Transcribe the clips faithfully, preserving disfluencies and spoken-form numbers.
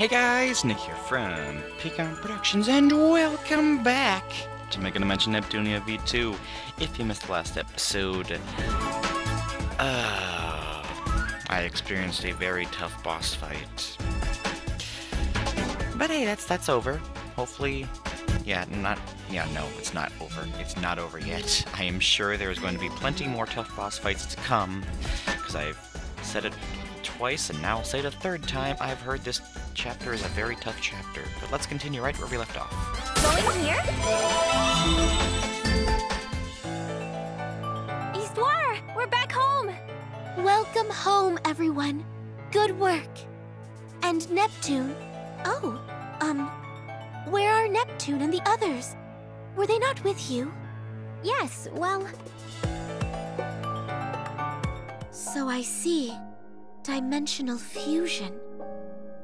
Hey guys, Nick here from Pecan Productions, and welcome back to Megadimension Neptunia V two. If you missed the last episode, uh, I experienced a very tough boss fight. But hey, that's that's over. Hopefully, yeah, not, yeah, no, it's not over. It's not over yet. I am sure there is going to be plenty more tough boss fights to come, because I've said it twice, and now I'll say it a third time. I've heard this chapter is a very tough chapter, but let's continue right where we left off. Going here? Histoire! We're back home! Welcome home, everyone. Good work. And Neptune... Oh, um... where are Neptune and the others? Were they not with you? Yes, well... So I see. Dimensional fusion.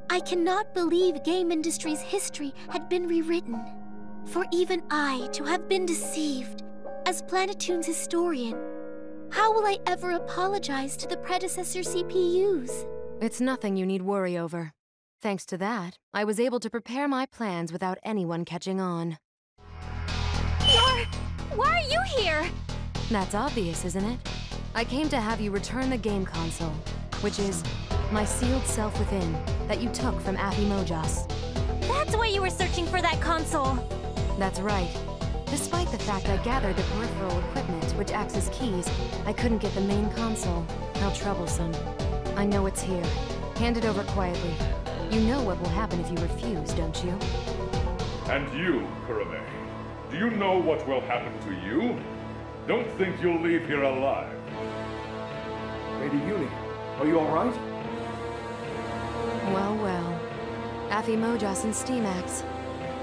I cannot believe game industry's history had been rewritten. For even I to have been deceived, as Planetune's historian, how will I ever apologize to the predecessor C P Us? It's nothing you need worry over. Thanks to that, I was able to prepare my plans without anyone catching on. You're... Why are you here? That's obvious, isn't it? I came to have you return the game console, which is my sealed self within that you took from Appy Mojas. That's why you were searching for that console! That's right. Despite the fact I gathered the peripheral equipment, which acts as keys, I couldn't get the main console. How troublesome. I know it's here. Hand it over quietly. You know what will happen if you refuse, don't you? And you, Kurome, do you know what will happen to you? Don't think you'll leave here alive. Lady Yumi, are you alright? Well, well. Affy Mojas and Steamax.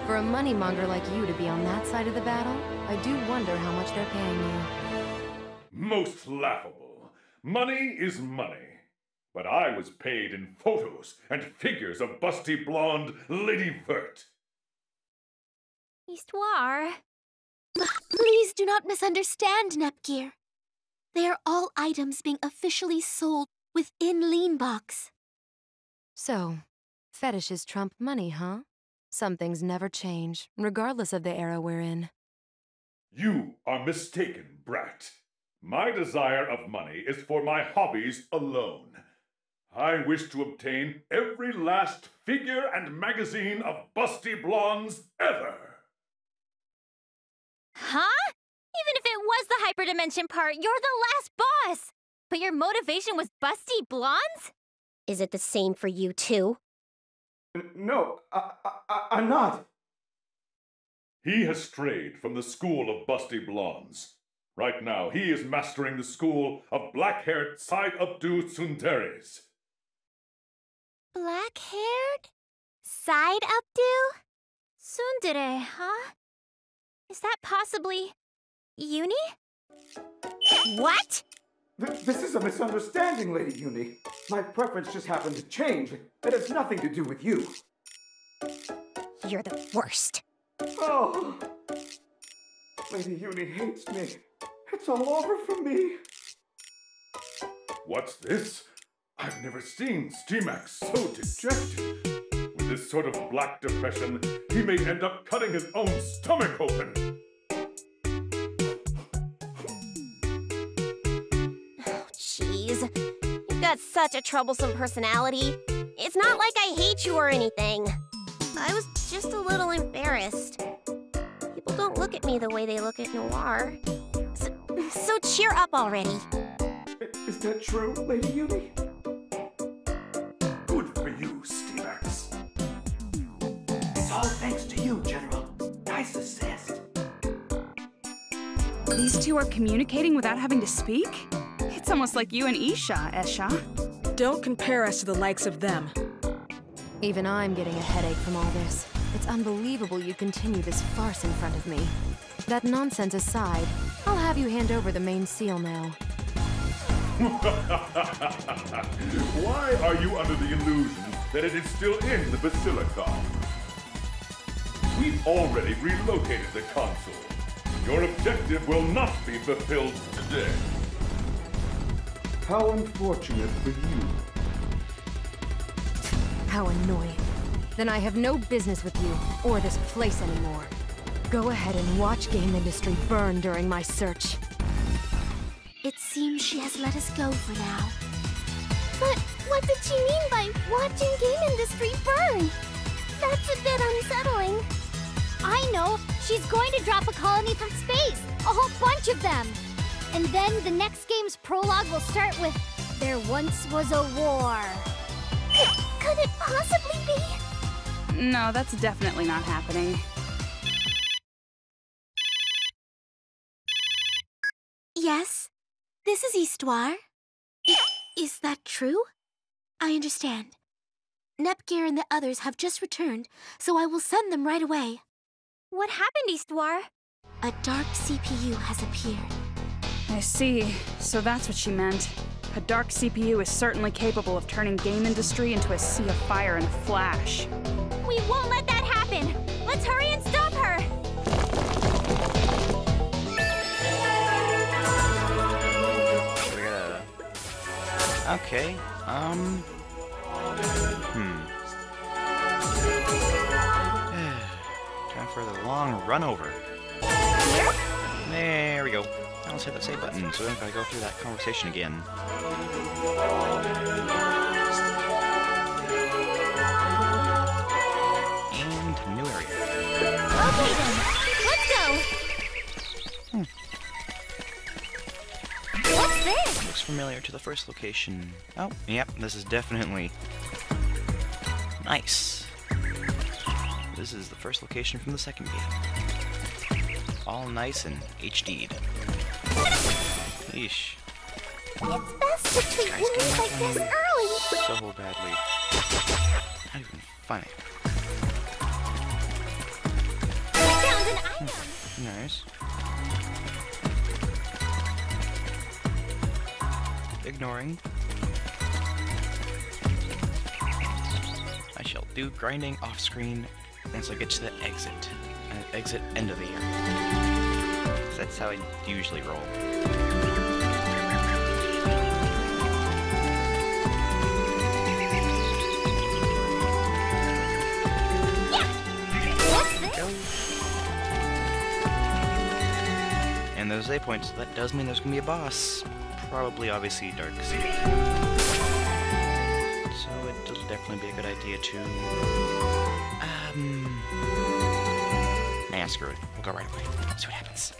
For a moneymonger like you to be on that side of the battle, I do wonder how much they're paying you. Most laughable. Money is money. But I was paid in photos and figures of busty blonde Lady Vert. Histoire. Please do not misunderstand, Nepgear. They are all items being officially sold within Leanbox. So, fetishes trump money, huh? Some things never change, regardless of the era we're in. You are mistaken, brat. My desire of money is for my hobbies alone. I wish to obtain every last figure and magazine of busty blondes ever. Huh? Even if it was the hyperdimension part, you're the last boss! But your motivation was busty blondes? Is it the same for you, too? No, I, I, I'm not. He has strayed from the school of busty blondes. Right now, he is mastering the school of black-haired side-up-do tsundere. Black-haired? Side-up-do? Tsundere, huh? Is that possibly... Uni? What?! Th this is a misunderstanding, Lady Uni. My preference just happened to change. It has nothing to do with you. You're the worst. Oh! Lady Uni hates me. It's all over for me. What's this? I've never seen Steamax so dejected. With this sort of black depression, he may end up cutting his own stomach open. You've got such a troublesome personality. It's not like I hate you or anything. I was just a little embarrassed. People don't look at me the way they look at Noir. So, so cheer up already. Is that true, Lady Yumi? Good for you, Steamax. It's all thanks to you, General. Nice assist. These two are communicating without having to speak? It's almost like you and Esha, Esha. Don't compare us to the likes of them. Even I'm getting a headache from all this. It's unbelievable you continue this farce in front of me. That nonsense aside, I'll have you hand over the main seal now. Why are you under the illusion that it is still in the Basilica? We've already relocated the console. Your objective will not be fulfilled today. How unfortunate for you. How annoying. Then I have no business with you, or this place anymore. Go ahead and watch game industry burn during my search. It seems she has let us go for now. But what did she mean by watching game industry burn? That's a bit unsettling. I know, she's going to drop a colony from space, a whole bunch of them. And then the next game's prologue will start with, "There once was a war." Could it possibly be? No, that's definitely not happening. Yes, this is Histoire. Is that true? I understand. Nepgear and the others have just returned, so I will send them right away. What happened, Histoire? A dark C P U has appeared. I see. So that's what she meant. A dark C P U is certainly capable of turning game industry into a sea of fire in a flash. We won't let that happen! Let's hurry and stop her! Yeah. Okay, um... Hmm. Time for the long run over. Here? There we go. I almost hit that save button, so then if I go through that conversation again. And new area. Okay then, let's go! Hmm. What's this? Looks familiar to the first location. Oh, yep, this is definitely... Nice. This is the first location from the second game. All nice and H D'd. Yeesh. It's best to treat Yumi like this early. So badly. Not even funny. I found an item. Hmm. Nice. Ignoring. I shall do grinding off screen once I get to the exit. And the exit end of the year. That's how I usually roll. And those A points, so that does mean there's gonna be a boss. Probably, obviously, Dark Sea. So it'll definitely be a good idea to... Um... Nah, screw it. We'll go right away. See what happens.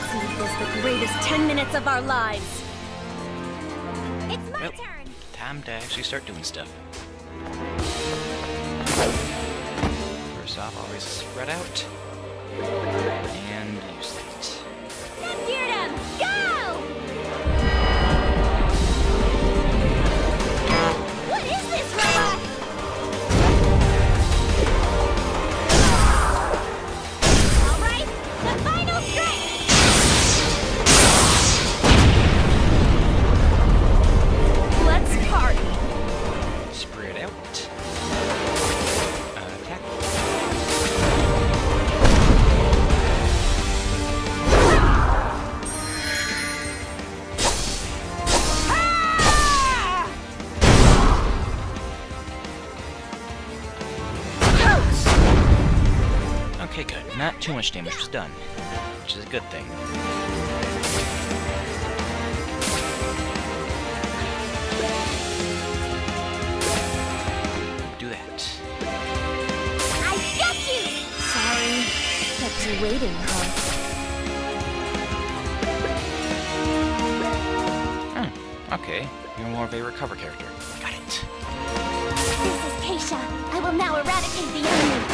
Let's make this the greatest ten minutes of our lives. It's my well, turn. Time to actually start doing stuff. First off, always spread out and use light. Nepgear, go! What is this robot? Not too much damage was done, which is a good thing. Do that. I got you! Sorry, kept you waiting, huh? Hmm, okay. You're more of a recover character. Got it. This is Keisha. I will now eradicate the enemy.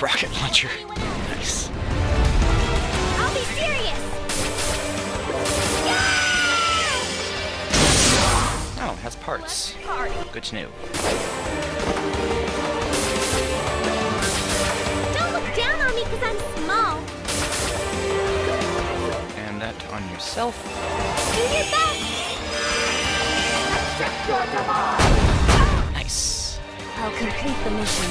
Rocket launcher. Nice. I'll be serious. Yeah! Oh, it has parts. Good to know. Don't look down on me because I'm small. And that on yourself. Do your best. Nice. I'll complete the mission.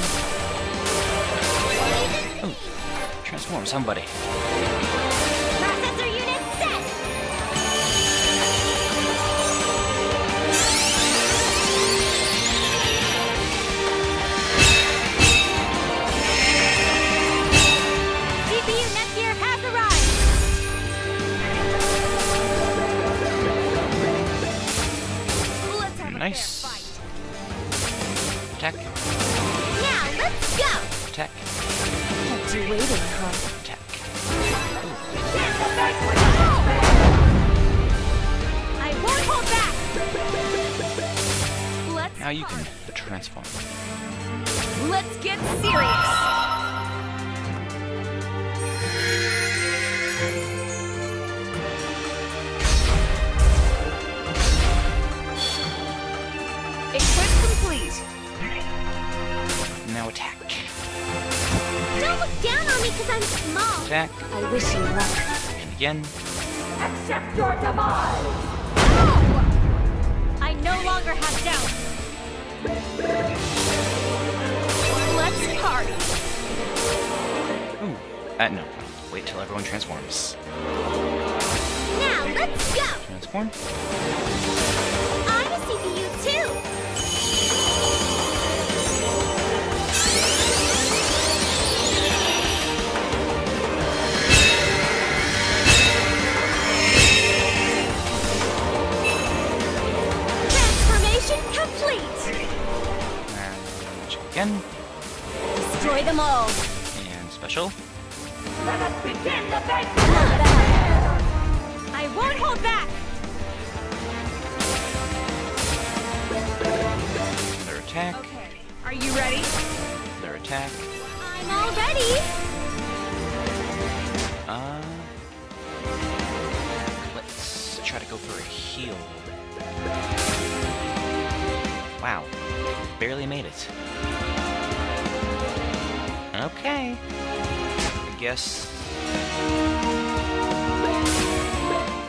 Ooh, transform somebody. Processor unit set! G P U Nepgear has arrived! Let's have nice. A fight. Attack. Now, let's go! Attack. You're waiting, huh? Attack. I won't hold back. Let's now you can transform. Let's get serious. Equip complete. Now attack. Don't look down on me because I'm small. Attack. I wish you luck. And again. Accept your demise. No! I no longer have doubts. Let's party. Ooh. Uh, no. Wait till everyone transforms. Now, let's go. Transform. I'm a C P U too. Again. Destroy them all. And special. Let us begin the battle. I won't hold back. Their attack. Okay. Are you ready? Their attack. I'm all ready. Uh. Let's try to go for a heal. Wow. Barely made it. Okay. I guess.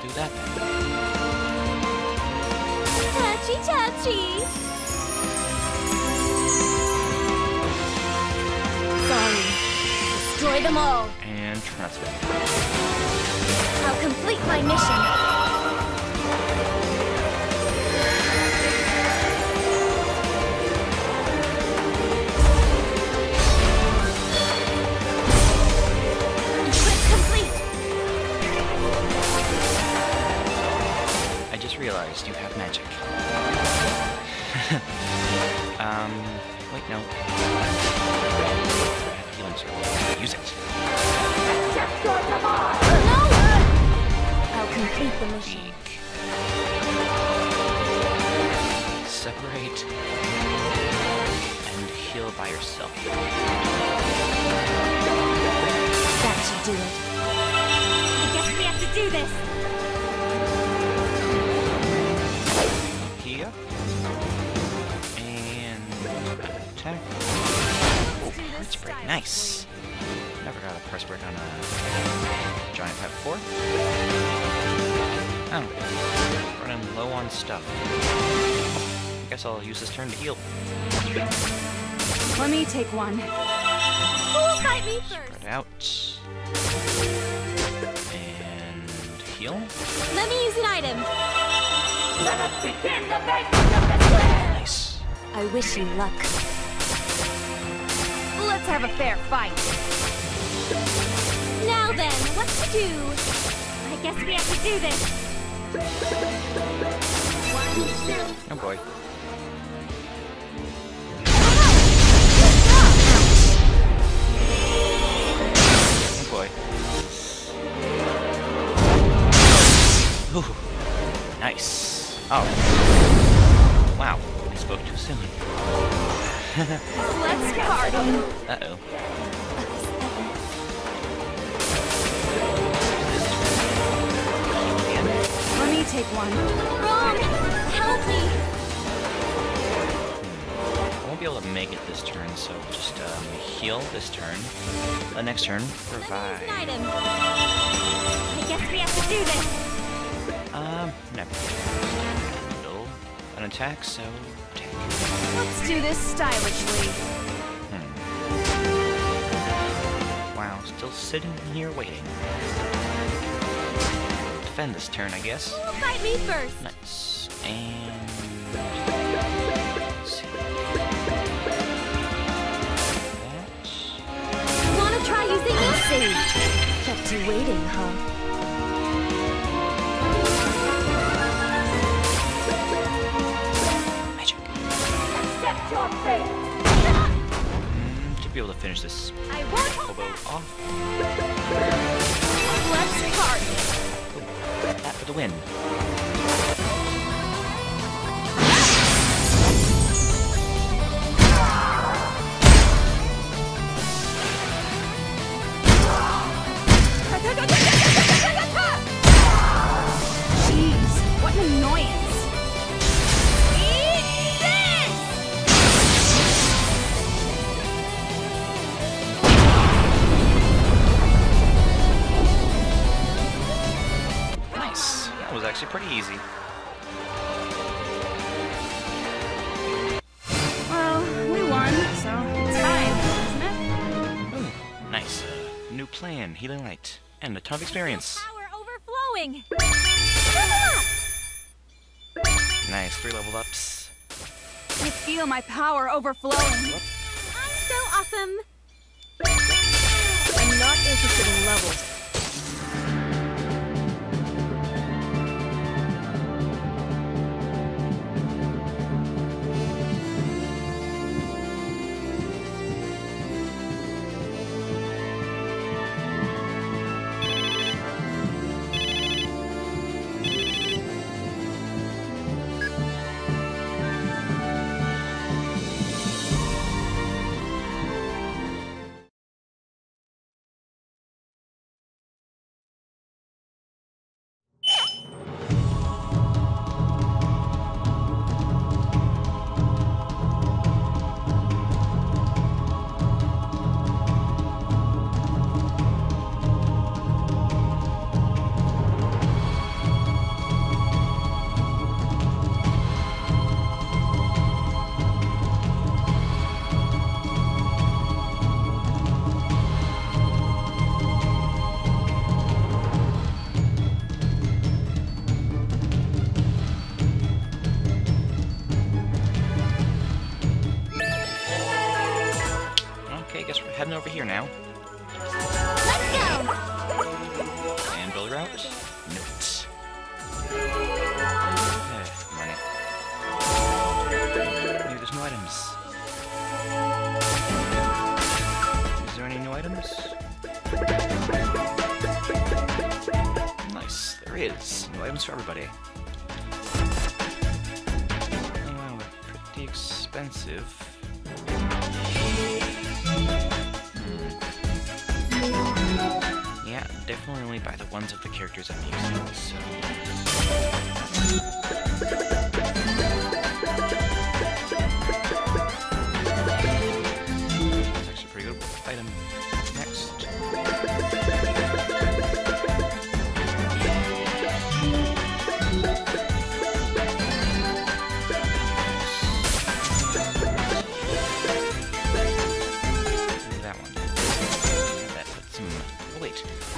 Do that then. Touchy, touchy. Sorry. Destroy them all. And transfer. I'll complete my mission. Realized you have magic. um, wait, no. I have healing circle. Use it. the machine. Separate and heal by yourself. That should do it. I guess we have to do this. Here and attack. Oh, press break! Nice. Never got a press break on a giant type before. Oh, running low on stuff. I guess I'll use this turn to heal. Let me take one. Who'll fight me first? Spread out. And heal. Let me use an item. Let us begin the making of the slayer. Nice. I wish you luck. Let's have a fair fight. Now then, what to do? I guess we have to do this. One, two. Oh boy. Boy. Ooh, nice. Oh. Wow, I spoke too soon. Let's party. Uh-oh. Let me take one. Wrong! Help me! Hmm. I won't be able to make it this turn, so just um, heal this turn. The next turn, revive. Item. I guess we have to do this. Um, never. No. An attack, so take. Let's do this stylishly. Hmm. Wow, still sitting here waiting. Defend this turn, I guess. Who'll fight me first? Nice. And let's see. Try using your save. Kept you waiting, huh? Magic. Accept your fate. To be able to finish this. I won't hold back. Off. Let's party. That for the win. Pretty easy. Well, we won, so it's time, isn't it? Ooh, nice. Uh, new plan, healing light, and a ton of experience. Power overflowing. Nice, three level ups. You feel my power overflowing. I'm so awesome. I'm not interested in levels. Over here now. Let's go. And build route. Notes. Eh, money. Maybe there's no items. Is there any new items? Nice, there is. items for everybody. Oh, we're pretty expensive. Hmm. Yeah, definitely only buy the ones of the characters I'm using, so... That's actually pretty good item.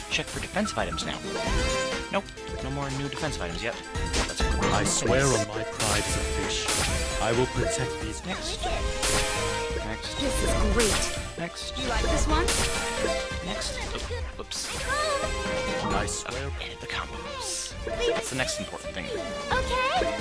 Check for defensive items now. Nope, no more new defensive items yet. That's a cool I swear place. On my pride as a fish, I will protect these. Next. Next. This is great. Next. You like this one? Next. Oh, oops. I swear. Okay, the combos. That's the next important thing. Okay.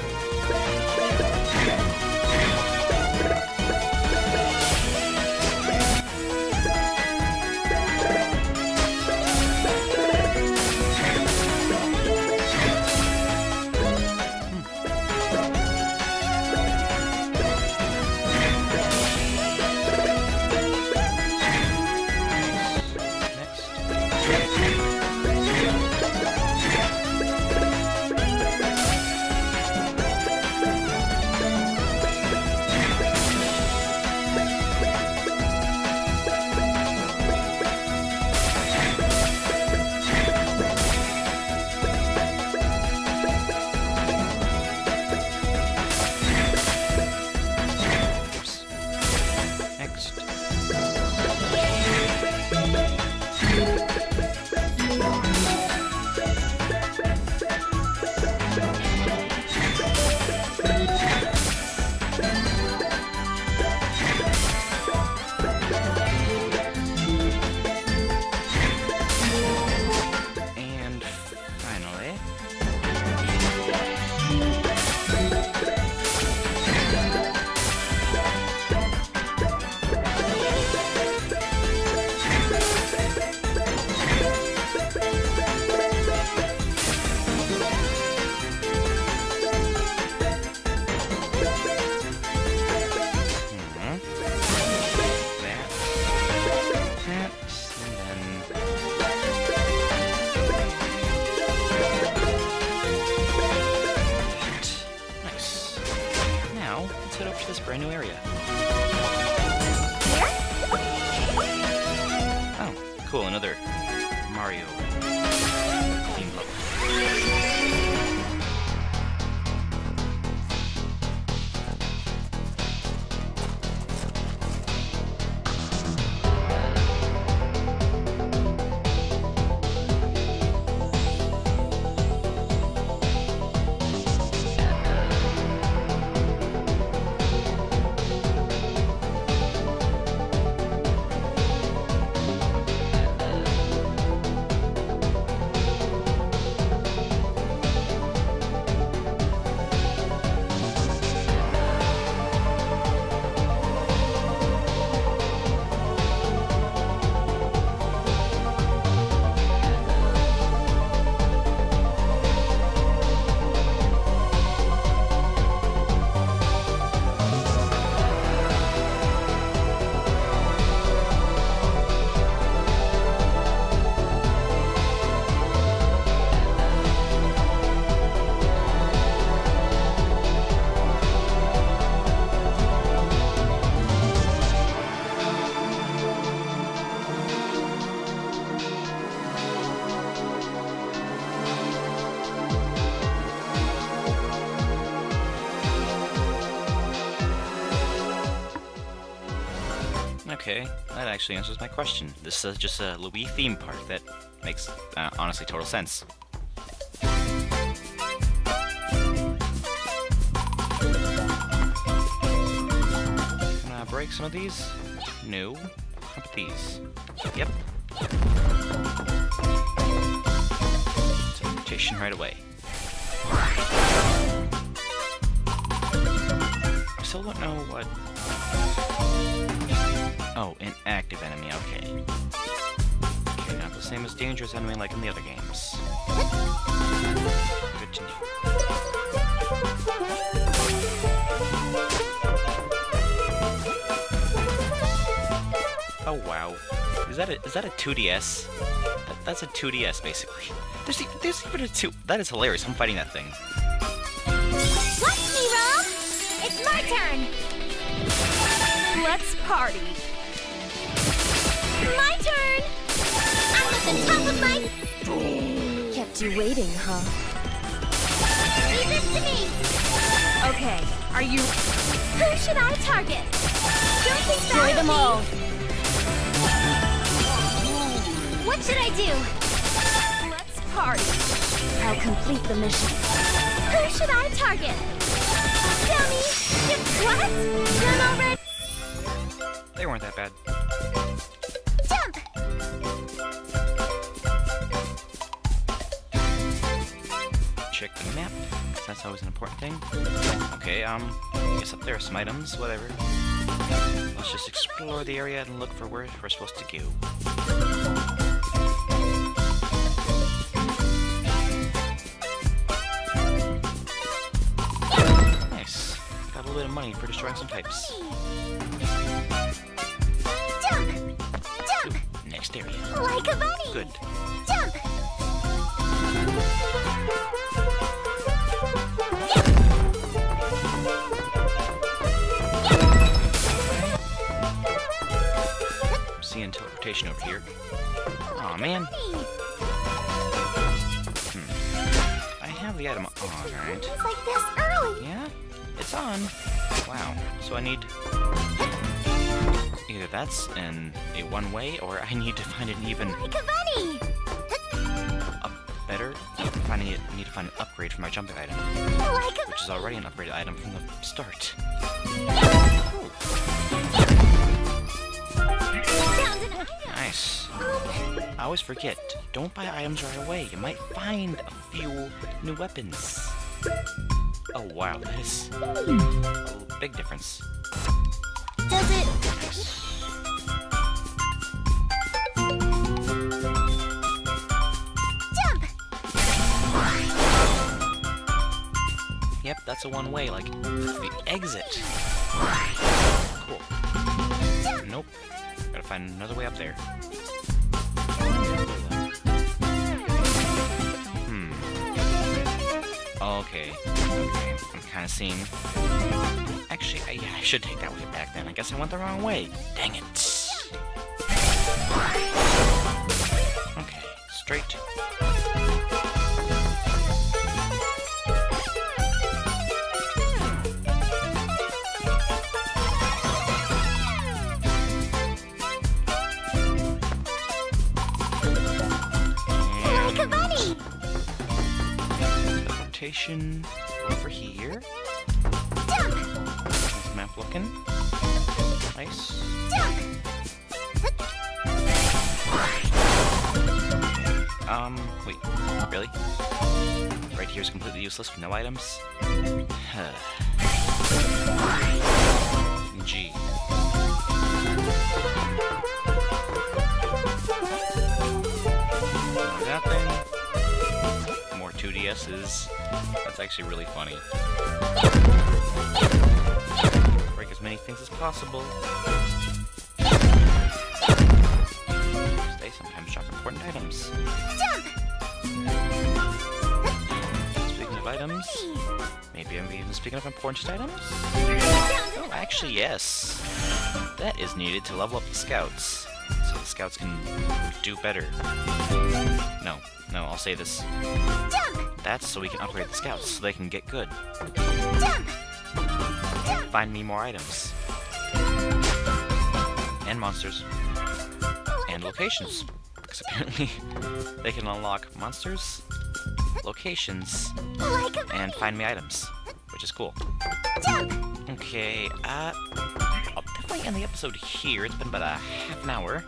Okay, that actually answers my question. This is just a Louis theme park that makes, uh, honestly, total sense. Can I break some of these? No. How about these? Yep. Teleportation right away. I still don't know what... Oh, an active enemy, okay. Okay, not the same as dangerous enemy like in the other games. Good Neptune. Oh wow, is that a is that a two D S? That, that's a two D S basically. There's there's even a two. That is hilarious. I'm fighting that thing. Watch me, Rob. It's my turn. Let's party. My turn. I'm at the top of my. Kept you waiting, huh? Leave this to me. Okay. Are you? Who should I target? Don't think so. Destroy them all. What should I do? Let's party. I'll complete the mission. Who should I target? Tell me. What? Done already? They weren't that bad. Jump! Check the map. That's always an important thing. Okay, um, I guess up there are some items. Whatever. Let's just explore the area and look for where we're supposed to go. Bit of money for destroying some types. Jump! Jump! Ooh, next area. Like a bunny! Good. Jump! Yep. Yep. I'm seeing teleportation over here. Aw, oh, man. Hmm. I have the item on, right? Like this early. Yeah? It's on. Wow. So I need either that's in a one way, or I need to find an even a better. Finding it, I need to find an upgrade for my jumping item, which is already an upgraded item from the start. Nice. I always forget. Don't buy items right away. You might find a few new weapons. Oh wow, that is a big difference. Does it? Nice. Jump! Yep, that's a one-way, like the exit. Cool. Jump. Nope. Gotta find another way up there. Okay. Okay, I'm kind of seeing... Actually, I, yeah, I should take that way back then. I guess I went the wrong way. Dang it. Okay, straight. Over here. Jump! Nice map looking. Nice. Jump! Um, wait. Really? Right here is completely useless with no items? Gee. two D S's. That's actually really funny. Break as many things as possible. They sometimes drop important items. Jump! Speaking of items, maybe I'm even speaking of important items? Oh, actually, yes. That is needed to level up the scouts, so the scouts can do better. No. No, I'll say this. Jump! That's so we can upgrade the scouts so they can get good. Jump! Jump! Find me more items. And monsters. And locations. Because apparently they can unlock monsters, locations, and find me items. Which is cool. Jump! Okay, uh... I'll definitely end the episode here. It's been about a half an hour.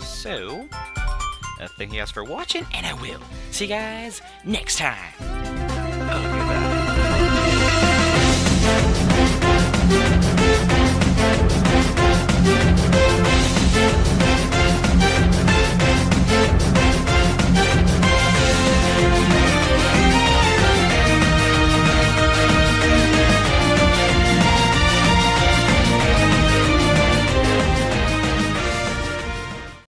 So, uh, thank you guys for watching, and I will see you guys next time. Oh, goodbye.